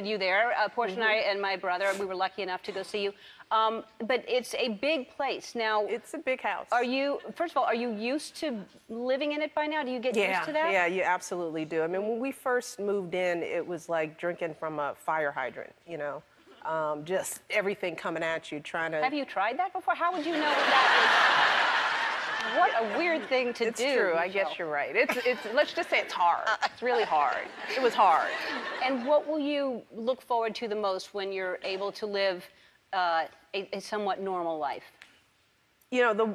visited you there. Portia and I and my brother, we were lucky enough to go see you. But it's a big place now. It's a big house. Are you, first of all, are you used to living in it by now? Do you get used to that? Yeah, you absolutely do. I mean, when we first moved in, it was like drinking from a fire hydrant, you know, just everything coming at you, trying to... Have you tried that before? How would you know that is? What a weird thing to do. It's true. Michelle. I guess you're right. It's let's just say it's hard. It's really hard. It was hard. And what will you look forward to the most when you're able to live a somewhat normal life? You know,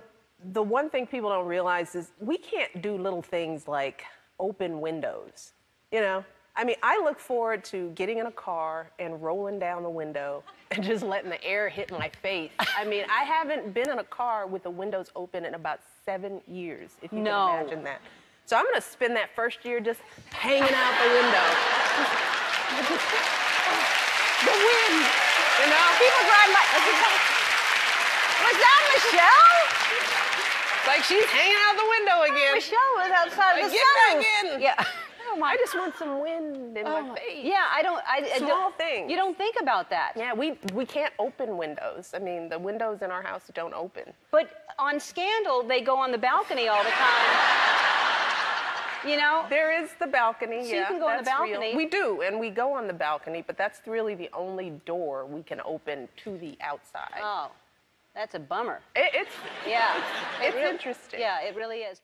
the one thing people don't realize is we can't do little things like open windows. You know, I mean, I look forward to getting in a car and rolling down the window and just letting the air hit my face. I mean, I haven't been in a car with the windows open in about 7 years, if you can imagine that. So I'm gonna spend that first year just hanging out the window. The wind, you know? People drive by, was that Michelle? It's like she's hanging out the window again. Michelle was outside the sun. Yeah. I just want some wind in my face. Yeah, I don't... Small things. You don't think about that. Yeah, we can't open windows. I mean, the windows in our house don't open. But on Scandal, they go on the balcony all the time. You know? There is the balcony, so you can go on the balcony. Real. We do, and we go on the balcony, but that's really the only door we can open to the outside. Oh, that's a bummer. It's interesting. Yeah, it really is.